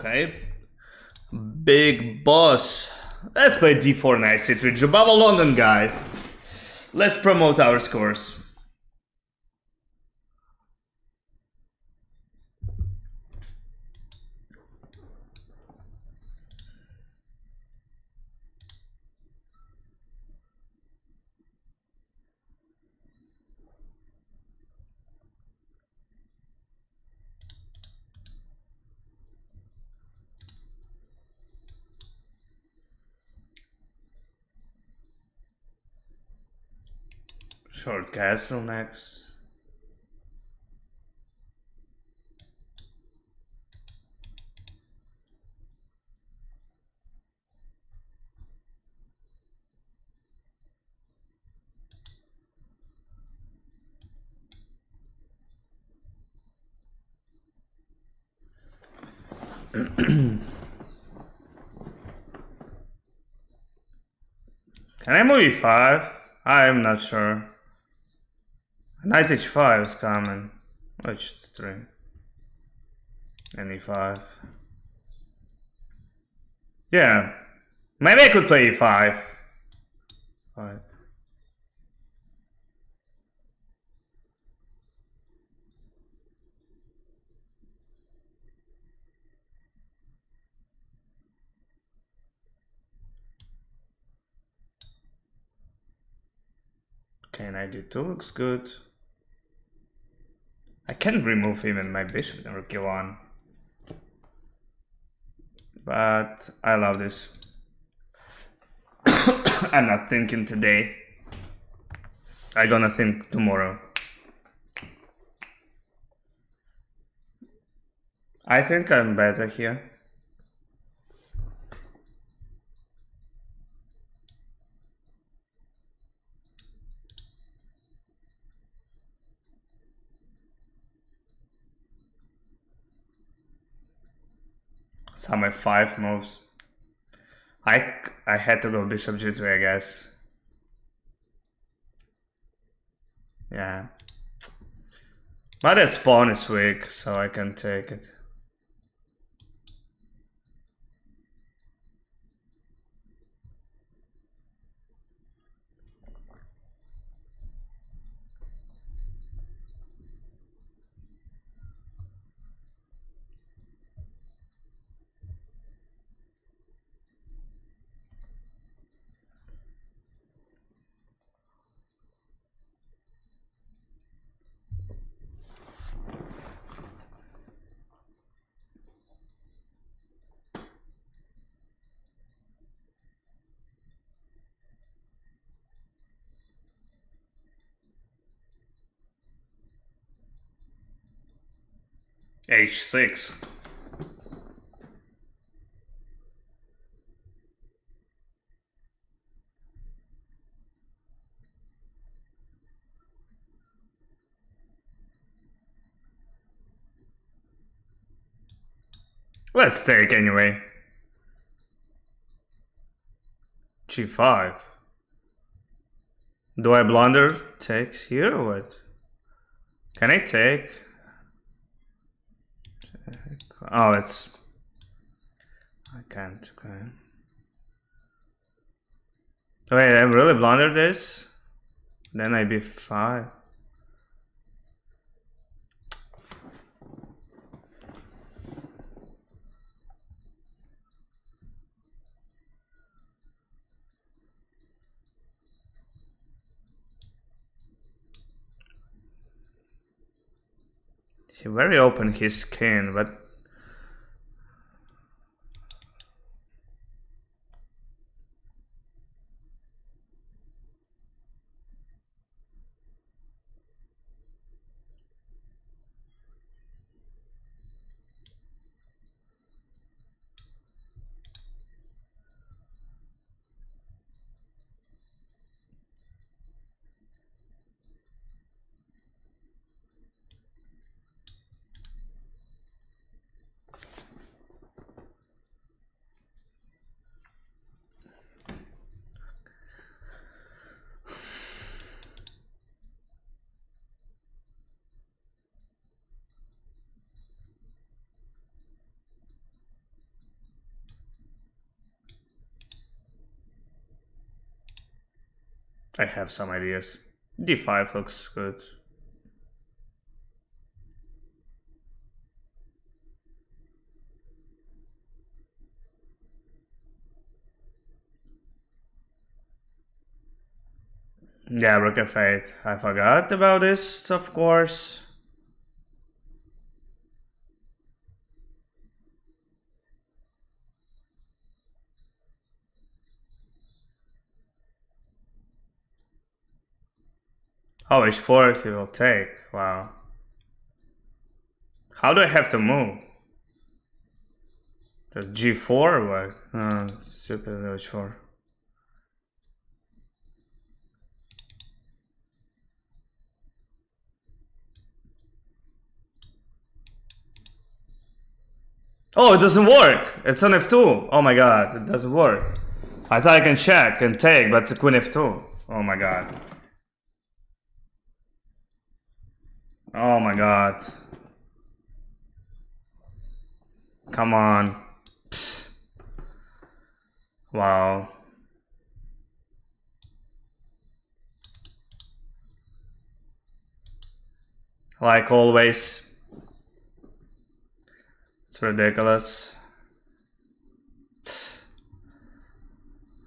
Okay. Big boss. Let's play D4 Knight C3 with Jobava London, guys. Let's promote our scores. Short castle next. Can I move e5? I am not sure. Knight h5 is common. H3. And e5. Yeah. Maybe I could play e5. But... okay, knight d2 looks good. I can remove even my bishop and rook e1, but I love this. I'm not thinking today. I'm gonna think tomorrow. I think I'm better here. Some f5 moves. I had to go bishop g3, I guess. Yeah. But that pawn is weak, so I can take it. H6. Let's take anyway. G5. Do I blunder takes here or what? Can I take? Oh, it's... I can't, okay. Wait, I really blundered this? Then I b5. He very open his skin, but I have some ideas. D5 looks good. Yeah, Rook F8. I forgot about this, of course. Oh, H4 he will take. Wow. How do I have to move? Just G4 or what? Oh, stupid H4. Oh, it doesn't work! It's on F2! Oh my god, it doesn't work. I thought I can check and take, but Queen F2. Oh my god. Oh my god. Come on. Psst. Wow. Like always. It's ridiculous. Psst.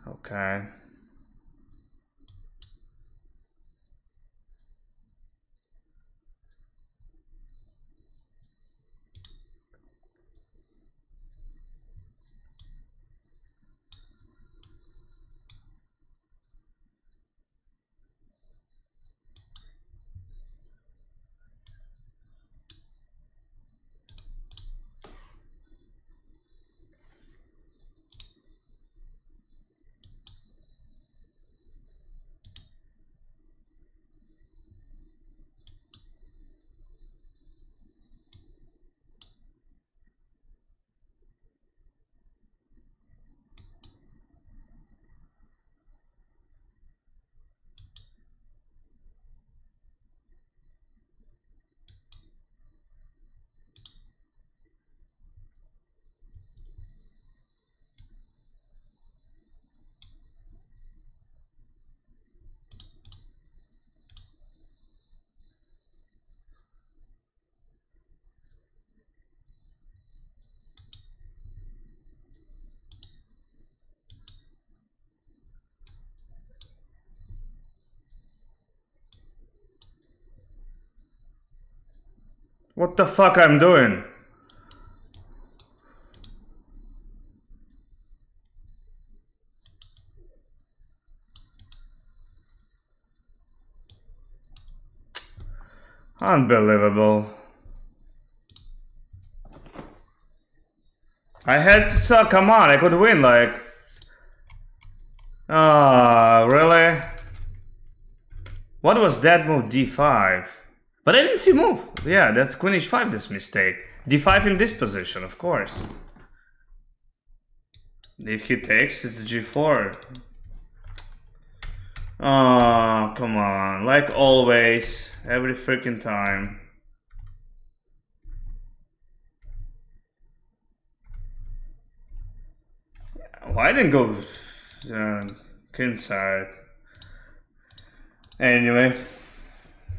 Okay. What the fuck I'm doing? Unbelievable. I had to, so come on, I could win like... Ah, really? What was that move D5? But I didn't see move. Yeah, that's Queen H5, this mistake. D5 in this position, of course. If he takes, it's G4. Oh, come on. Like always. Every freaking time. Why didn't go inside? Anyway.